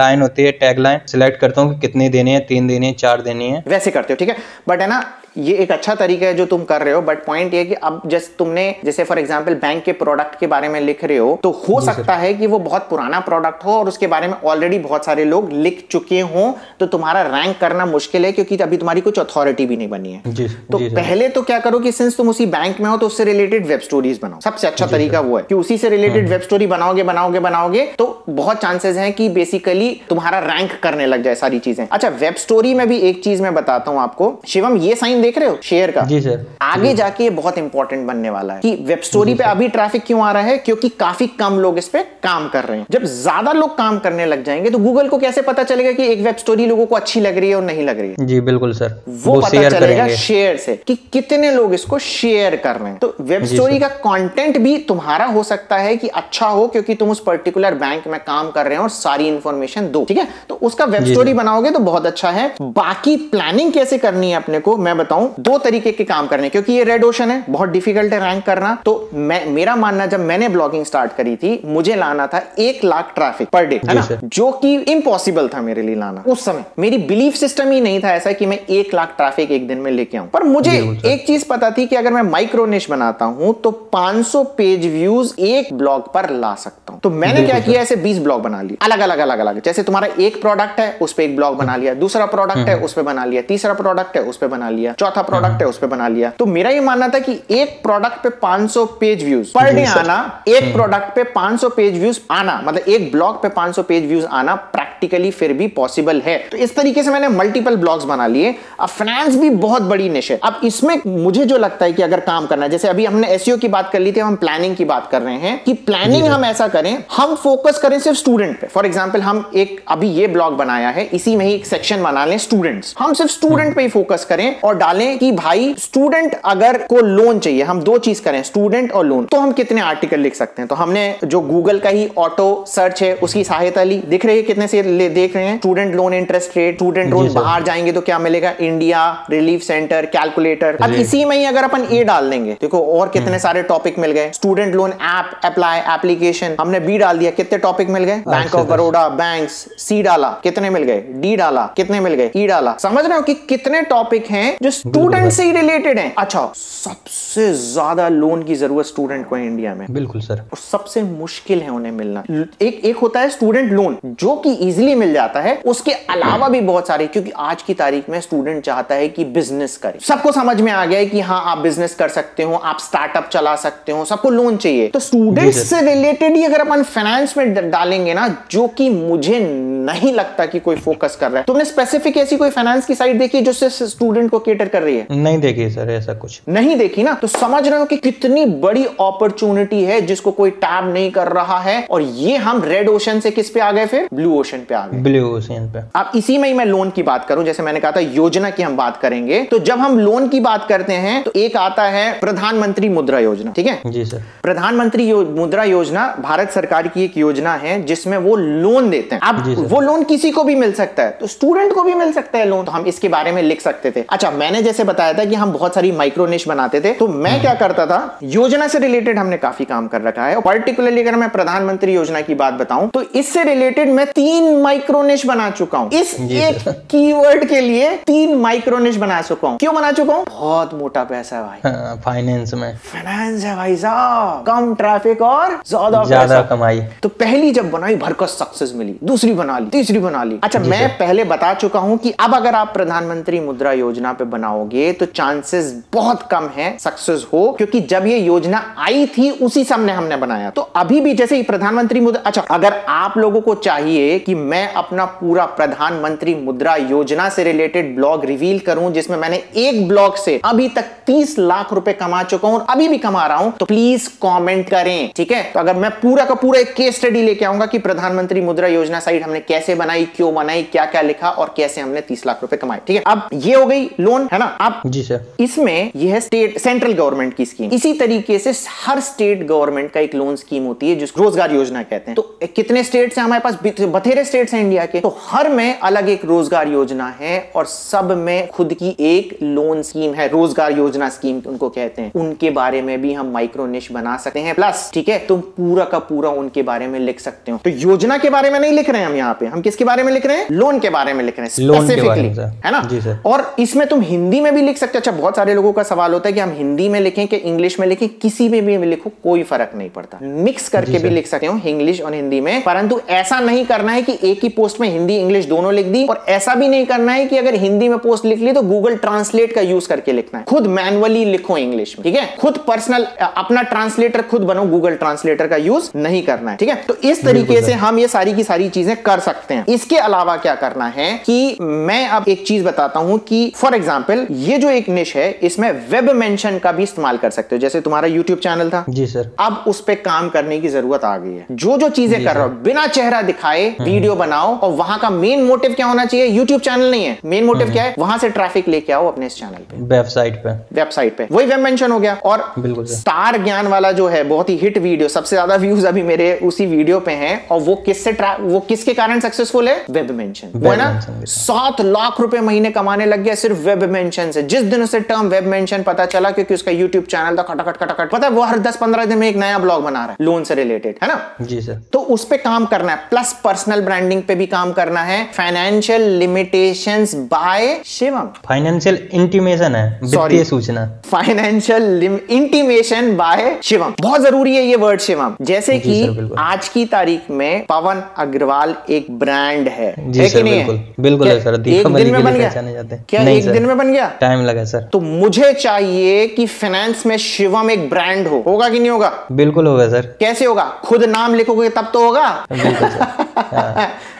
लाइन होती है, टैग लाइन सिलेक्ट करता हूँ कि कितने देने हैं, तीन देने हैं, चार देने हैं, वैसे करते हो, ठीक है। बट है ना ये एक अच्छा तरीका है जो तुम कर रहे हो, बट पॉइंट ये कि अब जैसे तुमने जैसे फॉर एग्जांपल बैंक के प्रोडक्ट के बारे में लिख रहे हो, तो हो सकता है कि वो बहुत पुराना प्रोडक्ट हो और उसके बारे में ऑलरेडी बहुत सारे लोग लिख चुके हों, तो तुम्हारा रैंक करना मुश्किल है क्योंकि अभी तुम्हारी कुछ अथॉरिटी भी नहीं बनी है। जी, तो जी पहले तो क्या करो कि सिंस तुम उसी बैंक में हो तो उससे रिलेटेड वेब स्टोरीज बनाओ, सबसे अच्छा तरीका वो है कि उसी से रिलेटेड वेब स्टोरी बनाओगे बनाओगे बनाओगे तो बहुत चांसेस हैं कि बेसिकली तुम्हारा रैंक करने लग जाए सारी चीजें। अच्छा वेब स्टोरी में भी एक चीज मैं बताता हूँ आपको शिवम, ये साइन देख रहे हो शेयर का? जी सर। आगे जाके ये बहुत इंपॉर्टेंट बनने वाला है कि वेब स्टोरी पे अभी ट्रैफिक क्यों आ रहा है, क्योंकि काफी कम लोग इस पे काम कर रहे हैं। जब ज्यादा लोग काम करने लग जाएंगे तो गूगल को कैसे पता चलेगा कि एक वेब स्टोरी लोगों को अच्छी लग रही है और नहीं लग रही है? जी बिल्कुल सर, वो, वो पता चलेगा शेयर से कि कितने लोग इसको शेयर कर रहे हैं। तो वेब स्टोरी का कंटेंट भी तुम्हारा हो सकता है कि अच्छा हो क्योंकि तुम उस पर्टिकुलर बैंक में काम कर रहे हो और सारी इंफॉर्मेशन दो, ठीक है, तो उसका वेब स्टोरी बनाओगे तो बहुत अच्छा है। बाकी प्लानिंग कैसे करनी है अपने को मैं बताऊं, दो तरीके के काम करने, क्योंकि ये रेड ओशन है, बहुत डिफिकल्ट है रैंक करना। तो मैं मेरा मानना जब मैंने ब्लॉगिंग स्टार्ट करी थी मुझे लाना था एक लाख ट्रैफिक पर डे, है ना, जो कि इम्पॉसिबल था मेरे लिए लाना उस समय। मेरी बिलीफ सिस्टम ही नहीं था ऐसा कि मैं एक लाख ट्रैफिक एक दिन में लेके आऊं, पर मुझे एक चीज पता थी कि अगर मैं माइक्रो निश बनाता हूं तो पाँच सौ पेज व्यूज एक ब्लॉग पर ला सकता हूं। तो मैंने क्या किया, ऐसे बीस ब्लॉग बना लिए अलग अलग अलग अलग, जैसे तुम्हारा एक प्रोडक्ट है उस पर एक ब्लॉग बना लिया, दूसरा प्रोडक्ट है उस पर बना लिया, तीसरा प्रोडक्ट है उस पर बना लिया, चौथा प्रोडक्ट है उस पर बना लिया। तो मेरा ये मानना था कि एक प्रोडक्ट पे पाँच सौ पेज व्यूज पर डे आना, एक प्रोडक्ट पे पाँच सौ पेज व्यूज आना, मतलब एक ब्लॉग पे पाँच सौ पेज व्यूज आना प्रैक्टिकली फिर भी पॉसिबल है। तो इस तरीके से मैंने मल्टीपल ब्लॉग्स बना लिए। अब फाइनेंस भी बहुत बड़ी निश है, अब इसमें मुझे जो लगता है कि अगर काम करना है, जैसे अभी हमने एसईओ की बात कर ली थी, हम प्लानिंग की बात कर रहे हैं कि प्लानिंग हम ऐसा करें, हम फोकस करें सिर्फ स्टूडेंट पे। फॉर एग्जांपल हम एक अभी ये ब्लॉग बनाया है, इसी में ही एक सेक्शन बना लें स्टूडेंट्स, हम सिर्फ स्टूडेंट पे ही फोकस करें और डालें कि भाई स्टूडेंट अगर को लोन चाहिए, हम दो चीज करें स्टूडेंट और लोन, तो हम कितने आर्टिकल लिख सकते हैं। तो हमने जो गूगल का ही ऑटो सर्च है उसकी सहायता ली, दिख रही है कितने से ले देख रहे हैं, student loan interest rate, student loan, बाहर जाएंगे तो क्या मिलेगा, इंडिया, रिलीफ सेंटर, कैलकुलेटर। अब इसी में ही अगर अपन ए डाल देंगे, देखो और कितने सारे टॉपिक मिल गए, student loan app, apply, application, हमने बी डाल दिया, कितने टॉपिक मिल गए, bank of Baroda, banks, C डाला कितने मिल गए, डी डाला कितने मिल गए, ई डाला। समझ रहे हो कि कितने टॉपिक हैं जो स्टूडेंट से ही रिलेटेड है। अच्छा, सबसे ज्यादा लोन की जरूरत स्टूडेंट को है इंडिया में। बिल्कुल सर, और सबसे मुश्किल है उन्हें मिलना। एक एक होता है स्टूडेंट लोन जो कि इजीली मिल जाता है, उसके अलावा भी बहुत सारे, क्योंकि आज की तारीख में स्टूडेंट चाहता है कि बिजनेस करे। सबको समझ में आ गया है कि हाँ आप बिजनेस कर सकते हो, आप स्टार्टअप चला सकते हो, सबको लोन चाहिए। तो स्टूडेंट से रिलेटेड ही अगर अपन फाइनेंस में डालेंगे ना, जो कि मुझे नहीं लगता कि कोई फोकस कर रहा है। तुमने स्पेसिफिक ऐसी कोई फाइनेंस की साइट देखी जो सिर्फ स्टूडेंट को कैटर कर रही है? नहीं देखी सर, ऐसा कुछ नहीं देखी ना। तो समझ रहे हो कि कितनी बड़ी अपॉर्चुनिटी है जिसको कोई टैब नहीं कर रहा है। और ये हम रेड ओशन से किस पे आ गए? फिर ब्लू ओशन पे आ गए। ब्लू ओशन पे आप इसी में ही मैं लोन की बात करूं, जैसे मैंने कहा था योजना की हम बात करेंगे। तो जब हम लोन की बात करते हैं तो एक आता है प्रधानमंत्री मुद्रा योजना। ठीक है जी सर। प्रधानमंत्री मुद्रा योजना भारत सरकार की एक योजना है जिसमें वो लोन देते हैं। आप वो लोन किसी को भी मिल सकता है, तो स्टूडेंट को भी मिल सकता है लोन। तो हम इसके बारे में लिख सकते थे। अच्छा, मैंने जैसे बताया था कि हम बहुत सारी माइक्रो निश बनाते थे, तो मैं क्या करता था, योजना से रिलेटेड हमने काफी काम कर रखा है। पर्टिकुलरली अगर मैं प्रधानमंत्री योजना की बात बताऊं तो इससे रिलेटेड मैं तीन माइक्रो निश बना चुका हूं। इस एक कीवर्ड के लिए तीन माइक्रो निश बना चुका हूं। क्यों बना चुका हूं? बहुत मोटा पैसा है भाई फाइनेंस में। फाइनेंस है भाई साहब, कम ट्रैफिक और ज्यादा ज्यादा कमाई। तो पहली जब बनाई भरकस सक्सेस मिली, दूसरी बना ली, तीसरी बना ली। अच्छा, मैं पहले बता चुका हूं कि अब अगर आप प्रधानमंत्री मुद्रा योजना पे बनाओगे तो चांसेस बहुत कम है सक्सेस हो, क्योंकि जब ये योजना आई थी उसी समय हमने बनाया। तो अभी भी जैसे ही प्रधानमंत्री मुद्रा, अच्छा अगर आप लोगों को चाहिए कि मैं अपना पूरा प्रधानमंत्री मुद्रा योजना से रिलेटेड ब्लॉग रिवील करूं जिसमें मैंने एक ब्लॉग से अभी तक तीस लाख रुपए कमा चुका हूं और अभी भी कमा रहा हूं, तो प्लीज कॉमेंट करें। ठीक है, तो अगर मैं पूरा का पूरा एक केस स्टडी लेके आऊंगा कि प्रधानमंत्री मुद्रा योजना साइट हमने कैसे बनाई, क्यों बनाई, क्या क्या लिखा और कैसे हमने तीस लाख रुपए कमाए। ठीक है, अब ये हो गई लोन, है ना। अब जी सर, इसमें यह है स्टेट सेंट्रल गवर्नमेंट की स्कीम। इसी तरीके से हर स्टेट गवर्नमेंट का एक लोन स्कीम होती है जिसको रोजगार योजना कहते हैं। तो कितने स्टेट्स हैं हमारे पास? बथेरे स्टेट्स हैं इंडिया के। तो हर में अलग एक रोजगार योजना है और सब में खुद की एक लोन स्कीम है, रोजगार योजना स्कीम उनको कहते हैं। उनके बारे में भी हम माइक्रो निश बना सकते हैं। प्लस ठीक है, तुम पूरा का पूरा उनके बारे में लिख सकते हो। तो योजना के बारे में नहीं लिख रहे हैं हम, यहाँ पे हम किसके बारे में लिख रहे हैं? लोन के बारे में लिख रहे हैं स्पेसिफिकली, है ना जी सर। और इसमें तुम हिंदी में भी लिख सकते हो। अच्छा, बहुत सारे लोगों का सवाल होता है कि हम हिंदी में लिखें कि इंग्लिश में लिखें। किसी में भी लिखो, कोई फर्क नहीं पड़ता, मिक्स करके भी लिख सकते हो इंग्लिश और हिंदी में। परंतु ऐसा नहीं करना है कि एक ही पोस्ट में हिंदी इंग्लिश दोनों लिख दी, और ऐसा भी नहीं करना है कि अगर हिंदी में पोस्ट लिख ली तो गूगल ट्रांसलेट का यूज करके लिखना है। खुद मैनुअली लिखो इंग्लिश में, ठीक है, खुद पर्सनल अपना ट्रांसलेटर खुद बनो, गूगल ट्रांसलेटर का यूज नहीं करना है। ठीक है, तो इस तरीके से हम ये सारी की सारी चीजें कर सकते हैं। इसके अलावा क्या करना है कि मैं अब एक चीज बताता हूं कि फॉर एग्जाम्पल ये जो एक निश है इसमें वेब मेंशन का भी इस्तेमाल कर सकते हो, जैसे तुम्हारा यूट्यूब चैनल था जी सर। अब उस पर काम करने की जरूरत आ गई है। जो जो चीजें कर रहे हो, बिना चेहरा दिखाए वीडियो बनाओ, और वहां का मेन मोटिव क्या होना चाहिए? यूट्यूब चैनल नहीं है, मेन मोटिव क्या है? वहां से ट्रैफिक लेके आओ अपने इस चैनल पे, वेबसाइट पे, वेबसाइट पे, वही वेब मेंशन हो गया। और बिल्कुल स्टार ज्ञान वाला जो है बहुत ही हिट वीडियो, सबसे ज्यादा व्यूज अभी मेरे उसी वीडियो पे हैं, और वो किससे वो किसके कारण सक्सेसफुल है? Web mention. वो है ना, सात लाख रुपए महीने कमाने लग गया सिर्फ वेब मेंशन से। जिस दिन उसे टर्म वेब मेंशन पता चला, क्योंकि उसका यूट्यूब चैनल था खटाखट खटाखट, पता है वो हर दस पंद्रह दिन में एक नया ब्लॉग बना रहा है लोन से रिलेटेड, है ना जी सर। तो उस पे काम करना है, प्लस पर्सनल ब्रांडिंग पे भी काम करना है। Financial limitations by Shivam, financial intimation है, सॉरी सूचना, फाइनेंशियल इंटीमेशन बाय शिवम। बहुत जरूरी है ये वर्ड शिवम। जैसे कि आज की तारीख में पवन अग्रवाल एक ब्रांड है, बिल्कुल बिल्कुल है सर। दीपावली के लिए पहचाने जाते हैं। क्या एक दिन में बन गया? टाइम लगा सर। तो मुझे चाहिए कि फाइनेंस में शिवम एक ब्रांड हो। होगा कि नहीं होगा? बिल्कुल होगा सर। कैसे होगा? खुद नाम लिखोगे तब तो होगा, बिल्कुल सर।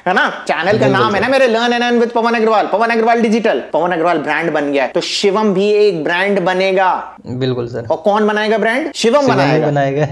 है ना, चैनल का नाम है ना मेरे, learn and earn with Pawan Agarwal, Pawan Agarwal digital, Pawan Agarwal brand बन गया है। तो शिवम भी एक ब्रांड बनेगा, बिल्कुल सर। और कौन बनाएगा ब्रांड? शिवम बनाएगा,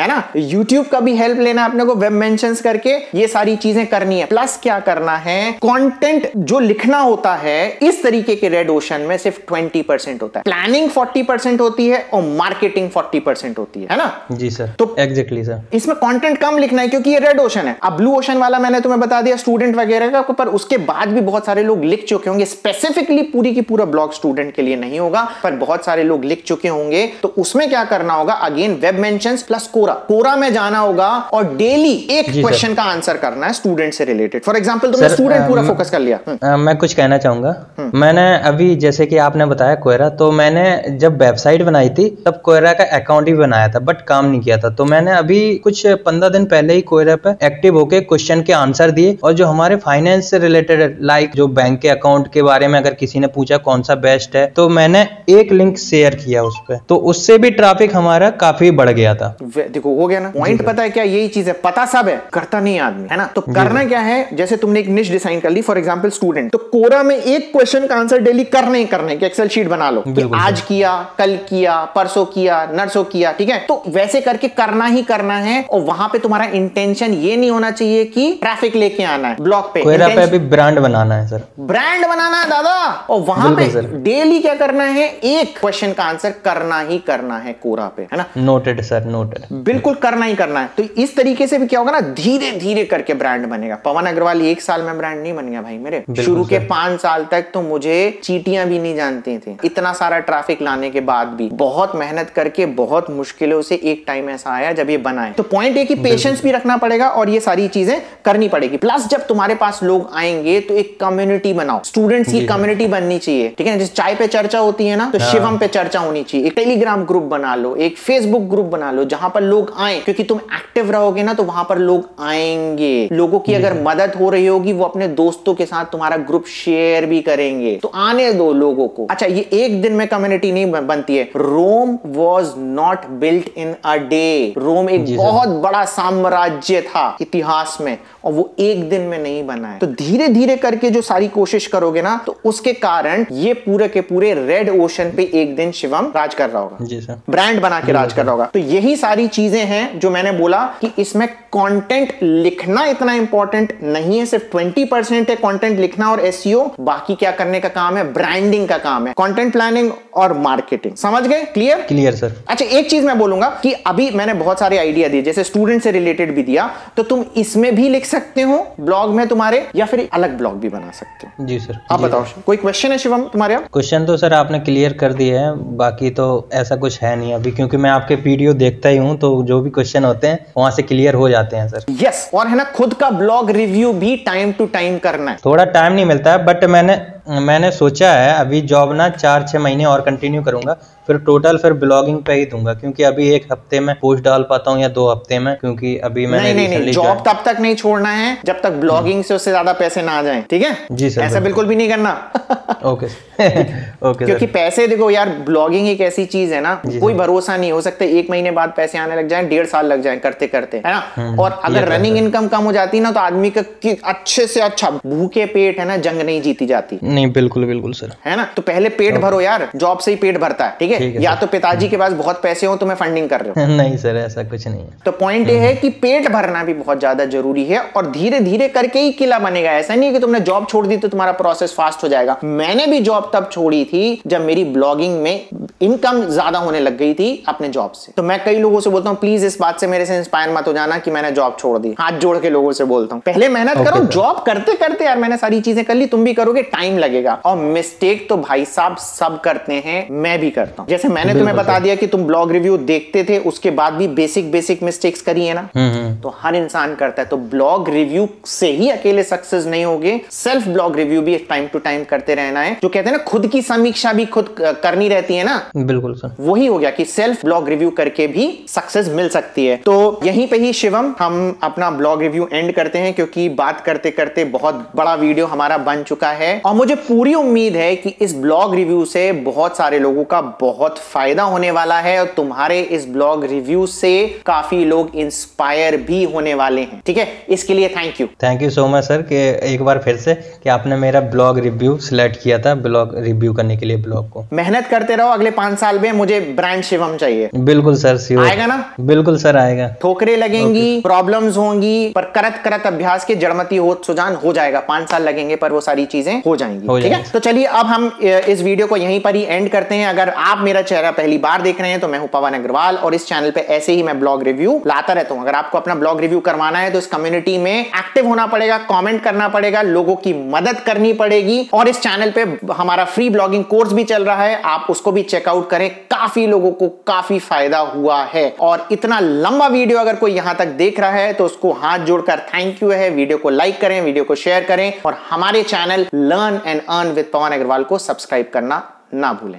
है ना। YouTube का भी हेल्प लेना अपने को, वेब मेंशंस करके ये सारी चीजें करनी है। प्लस क्या करना है, कंटेंट जो लिखना होता है इस तरीके के रेड ओशन में सिर्फ बीस परसेंट होता है, प्लानिंग चालीस परसेंट होती है और मार्केटिंग चालीस परसेंट होती है, है ना जी सर। तो एग्जैक्टली सर, इसमें कंटेंट कम लिखना है क्योंकि ये रेड ओशन है। अब ब्लू ओशन वाला मैंने तुम्हें बता दिया स्टूडेंट वगैरह का, पर उसके बाद भी बहुत सारे लोग लिख चुके होंगे। स्पेसिफिकली पूरी की पूरा ब्लॉग स्टूडेंट के लिए नहीं होगा, पर बहुत सारे लोग लिख चुके होंगे। तो उसमें क्या करना होगा, again web mentions plus Quora Quora Quora में जाना होगा और डेली एक क्वेश्चन का आंसर करना है स्टूडेंट से रिलेटेड। फॉर एग्जांपल तुमने स्टूडेंट पूरा फोकस कर लिया। आ, मैं कुछ कहना चाहूंगा। मैंने अभी जैसे कि आपने बताया कोरा, तो मैंने जब वेबसाइट बनाई थी तब कोरा का अकाउंट भी बनाया था बट काम नहीं किया था। तो मैंने अभी कुछ पंद्रह दिन पहले ही कोरा पे एक्टिव होके क्वेश्चन के आंसर दिए और जो हमारे फाइनेंस से रिलेटेड लाइक जो बैंक के अकाउंट के बारे में अगर किसी ने पूछा कौन सा बेस्ट है तो मैंने एक लिंक शेयर किया उस पर, तो उससे भी ट्रैफिक हमारा काफी बढ़ गया था। देखो हो गया ना पॉइंट, पता है क्या यही चीज है, पता सब है करता नहीं आदमी, है ना। तो करना क्या है, जैसे तुमने एक निश डिसाइन कर ली फॉर एग्जांपल स्टूडेंट, तो कोरा में एक क्वेश्चन का आंसर डेली करने ही करने की एक्सेल शीट बना लो कि आज किया कल किया परसों किया नरसों किया, ठीक है। तो वैसे करके करना ही करना है और वहां पे तुम्हारा इंटेंशन ये नहीं होना चाहिए कि ट्रैफिक लेके आना है ब्लॉक पे, कोरा पे भी ब्रांड बनाना है सर, ब्रांड बनाना है दादा। और वहां पे डेली क्या करना है, एक क्वेश्चन का आंसर करना ही करना है कोरा पे, है ना। नोटेड सर, नोटेड, बिल्कुल करना ही करना है। तो इस तरीके से भी क्या होगा ना, धीरे धीरे करके ब्रांड बनेगा। पवन अग्रवाल एक साल में ब्रांड नहीं बन गया भाई मेरे, शुरू के पांच साल तक तो मुझे चीटियां भी नहीं जानती थी, इतना सारा ट्रैफिक लाने के बाद भी बहुत मेहनत करके बहुत मुश्किलों से एक टाइम ऐसा आया जब ये बनाए। तो पॉइंट ये कि पेशेंस भी रखना पड़ेगा और ये सारी चीजें करनी पड़ेगी। प्लस जब तुम्हारे पास लोग आएंगे तो एक कम्युनिटी बनाओ, स्टूडेंट्स की कम्युनिटी बननी चाहिए, ठीक है ना। जिस चाय पे चर्चा होती है ना तो शिवम पे चर्चा होनी चाहिए। एक टेलीग्राम ग्रुप बना लो, एक फेसबुक ग्रुप बना लो जहां पर लोग आए, क्योंकि तुम एक्टिव रहोगे ना तो वहां पर लोग आएंगे। लोगों की अगर मदद हो रही होगी वो अपने दोस्तों के साथ तुम्हारा ग्रुप शेयर भी करेंगे, तो आने दो लोगों को। अच्छा ये एक दिन में कम्युनिटी नहीं बनती है, Rome was not built in a day. Rome एक बहुत बड़ा साम्राज्य था इतिहास में और वो एक दिन में नहीं बना है। तो धीरे धीरे करके जो सारी कोशिश करोगे ना तो उसके कारण ये पूरे के पूरे रेड ओशन पे एक दिन शिवम राज कर रहा होगा, जी सर, ब्रांड बना के राज कर रहा होगा। तो यही सारी चीजें हैं जो मैंने बोला कि इसमें कंटेंट लिखना इतना इंपॉर्टेंट नहीं है, सिर्फ बीस परसेंट है कंटेंट लिखना और एसईओ, बाकी क्या करने का काम है, ब्रांडिंग का काम है, कंटेंट प्लानिंग और मार्केटिंग। समझ गए? क्लियर? Clear sir. अच्छा एक चीज मैं बोलूंगा कि अभी मैंने बहुत सारे आइडिया दिए, जैसे स्टूडेंट से रिलेटेड भी दिया, तो तुम इसमें भी लिख सकते हो ब्लॉग में तुम्हारे, या फिर अलग ब्लॉग भी बना सकते हो। जी सर। आप बताओ कोई क्वेश्चन है शिवम तुम्हारे? क्वेश्चन तो सर आपने क्लियर कर दिए हैं, बाकी तो ऐसा कुछ है नहीं अभी, क्योंकि मैं आपके वीडियो देखता ही हूँ तो जो भी क्वेश्चन होते हैं वहां से क्लियर हो जाते हैं सर। यस, और है ना खुद का ब्लॉग रिव्यू भी टाइम टू टाइम करना है, थोड़ा टाइम नहीं मिलता है बट मैंने मैंने सोचा है अभी जॉब ना चार छह महीने और कंटिन्यू करूंगा, फिर टोटल फिर ब्लॉगिंग पे ही दूंगा, क्योंकि अभी एक हफ्ते में पोस्ट डाल पाता हूँ या दो हफ्ते में, क्योंकि अभी मैंने नहीं नहीं जॉब तब तक नहीं छोड़ना है जब तक ब्लॉगिंग से उससे ज्यादा पैसे ना आ जाएं, ठीक है जी सर। ऐसा बिल्कुल भी नहीं करना। ओके ओके, क्योंकि पैसे देखो यार ब्लॉगिंग एक ऐसी चीज है ना, कोई भरोसा नहीं, हो सकता है एक महीने बाद पैसे आने लग जाए, डेढ़ साल लग जाए करते करते, है ना। और अगर रनिंग इनकम कम हो जाती ना तो आदमी का अच्छे से अच्छा भूखे पेट है ना जंग नहीं जीती जाती। नहीं बिल्कुल बिल्कुल सर, है ना। तो पहले पेट भरो यार, जॉब से ही पेट भरता है, ठीक है। या तो पिताजी के पास बहुत पैसे हो तो मैं फंडिंग कर रहा हूँ। नहीं सर ऐसा कुछ नहीं है। तो पॉइंट ये है कि पेट भरना भी बहुत ज्यादा जरूरी है और धीरे धीरे करके ही किला बनेगा। ऐसा नहीं है कि तुमने जॉब छोड़ दी तो तुम्हारा प्रोसेस फास्ट हो जाएगा। मैंने भी जॉब तब छोड़ी थी जब मेरी ब्लॉगिंग में इनकम ज्यादा होने लग गई थी अपने जॉब से। तो मैं कई लोगों से बोलता हूँ प्लीज इस बात से मेरे से इंस्पायर मत हो जाना कि मैंने जॉब छोड़ दी, हाथ जोड़ के लोगों से बोलता हूँ पहले मेहनत करो। जॉब करते करते यार मैंने सारी चीजें कर ली, तुम भी करोगे, टाइम लगेगा। और मिस्टेक तो भाई साहब सब करते हैं, मैं भी करता हूँ। जैसे मैंने तुम्हें बता दिया कि तुम ब्लॉग रिव्यू देखते थे उसके बाद भी बेसिक बेसिक मिस्टेक्स करी है ना, तो हर इंसान करता है। तो ब्लॉग रिव्यू से ही अकेले सक्सेस नहीं होगे, सेल्फ ब्लॉग रिव्यू भी टाइम टू टाइम करते रहना है। जो कहते हैं ना खुद की समीक्षा भी खुद करनी रहती है ना, बिल्कुल सर वही हो गया कि सेल्फ ब्लॉग रिव्यू करके भी सक्सेस मिल सकती है। तो यहीं पे ही शिवम हम अपना ब्लॉग रिव्यू एंड करते हैं, क्योंकि बात करते करते बहुत बड़ा वीडियो हमारा बन चुका है और मुझे पूरी उम्मीद है कि इस ब्लॉग रिव्यू से बहुत सारे लोगों का बहुत फायदा होने वाला है और तुम्हारे इस ब्लॉग रिव्यू से काफी लोग इंस्पायर भी होने वाले हैं, ठीक है। इसके लिए thank you, thank you so much sir कि एक बार फिर से कि आपने मेरा ब्लॉग रिव्यू सिलेक्ट किया था ब्लॉग रिव्यू करने के लिए। ब्लॉग को मेहनत करते रहो, अगले पांच साल में मुझे ब्रांड शिवम चाहिए। बिल्कुल सर, शिवम आएगा ना, बिल्कुल सर आएगा। ठोकरे लगेंगी, प्रॉब्लम्स होंगी, पर करत करत अभ्यास के जड़मती होत सुजान हो जाएगा। पांच साल लगेंगे पर वो सारी चीजें हो जाएंगी, ठीक है। तो चलिए अब हम इस वीडियो को यहीं पर ही एंड करते हैं। अगर आप मेरा चेहरा पहली बार देख रहे हैं तो मैं हूं पवन अग्रवाल और इस चैनल पे ऐसे ही मैं ब्लॉग रिव्यू लाता रहता हूं। अगर आपको अपना ब्लॉग रिव्यू करवाना है तो इस कम्युनिटी में एक्टिव होना पड़ेगा, कमेंट करना पड़ेगा, लोगों की मदद करनी पड़ेगी। और इस चैनल पे हमारा फ्री ब्लॉगिंग कोर्स भी चल रहा है, आप उसको भी चेकआउट चेकआउट करें, काफी लोगों को काफी फायदा हुआ है। और इतना लंबा वीडियो अगर कोई यहां तक देख रहा है तो उसको हाथ जोड़कर थैंक यू है। वीडियो को लाइक करें, वीडियो को शेयर करें और हमारे channel learn and earn with Pawan Agarwal को सब्सक्राइब करना ना भूलें।